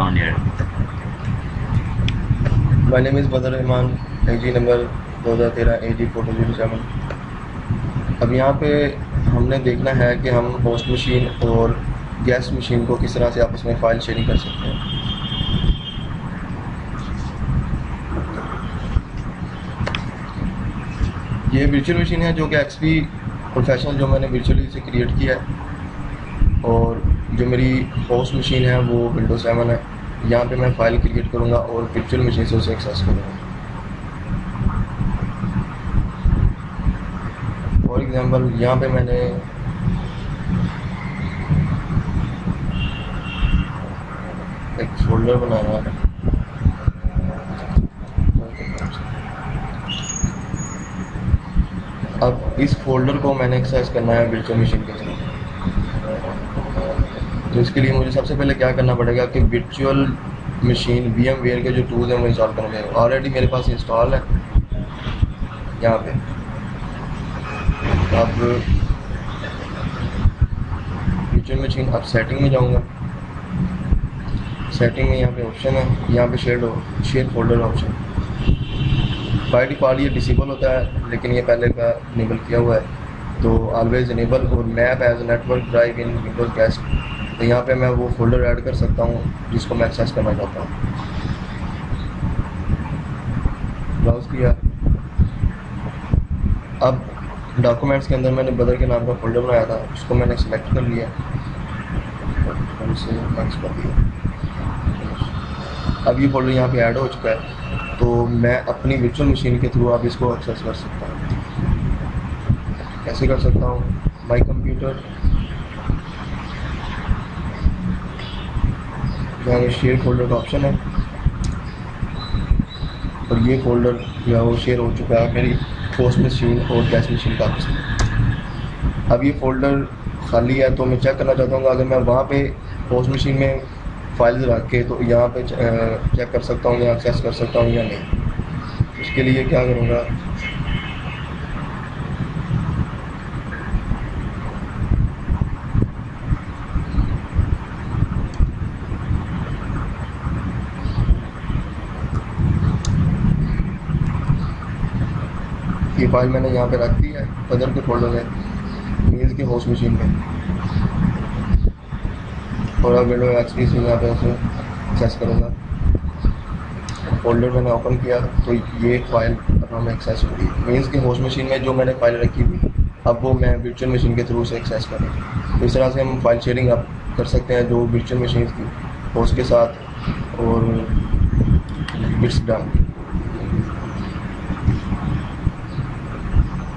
account here. My name is Badr Rahman. ID number 2013 AD 4007. अब यहाँ पे हमने देखना है कि हम होस्ट मशीन और गेस्ट मशीन को किस तरह से आपस में फाइल शेयरिंग कर सकते हैं. ये वर्चुअल मशीन है जो कि XP प्रोफेशनल जो मैंने वर्चुअली से क्रिएट किया है, और जो मेरी होस्ट मशीन है वो विंडोज 7 है. यहाँ पे मैं फाइल क्रिएट करूँगा और वर्चुअल मशीन से उसे एक्सेस करूँगा. फॉर एग्जांपल यहाँ पे मैंने एक फोल्डर बनाया है. अब इस फोल्डर को मैंने एक्सेस करना है वर्चुअल मशीन के थ्रू. तो इसके लिए मुझे सबसे पहले क्या करना पड़ेगा कि वर्चुअल मशीन VMware के जो टूल्स हैं वो इंस्टॉल करना पड़ेगा. ऑलरेडी मेरे पास इंस्टॉल है यहाँ पे. अब वर्चुअल मशीन, अब सेटिंग में जाऊँगा. सेटिंग में यहाँ पे ऑप्शन है, यहाँ पे share folder option. By default ये डिसेबल होता है, लेकिन ये पहले का इनेबल किया हुआ है, तो ऑलवेज इनेबल. और map as network drive in Windows guest, तो यहाँ पे मैं वो फोल्डर ऐड कर सकता हूँ जिसको मैं एक्सेस करना चाहता हूँ. ब्राउज किया. अब डॉक्यूमेंट्स के अंदर मैंने बदर के नाम का फोल्डर बनाया था, उसको मैंने सेलेक्ट कर लिया. अब ये फोल्डर यहाँ पे ऐड हो चुका है, तो मैं अपनी वर्चुअल मशीन के थ्रू आप इसको एक्सेस कर सकता हूँ. कैसे कर सकता हूँ? माई कंप्यूटर, यहाँ शेयर फोल्डर का ऑप्शन है, और ये फोल्डर जो है वो शेयर हो चुका है मेरी होस्ट मशीन और गेस्ट मशीन का ऑप्शन. अब ये फोल्डर खाली है, तो मैं चेक करना चाहता हूँ अगर मैं वहाँ पे होस्ट मशीन में फाइल्स रख के, तो यहाँ पे चेक कर सकता हूँ या एक्सेस कर सकता हूँ या नहीं. उसके लिए क्या करूँगा, ये फाइल मैंने यहाँ पे रख दी है बदर के फोल्डर में, मेज के होस्ट मशीन में, और अब विंडो एक्सपी से यहाँ पे उसे एक्सेस करूँगा. फोल्डर मैंने ओपन किया, तो ये फाइल हमें एक्सेस हो गई. मीन्स कि होस्ट मशीन में जो मैंने फाइल रखी थी, अब वो मैं वर्चुअल मशीन के थ्रू से एक्सेस करूँगा. इस तरह से हम फाइल शेयरिंग आप कर सकते हैं जो वर्चुअल मशीन की होस्ट के साथ. और इट्स डन.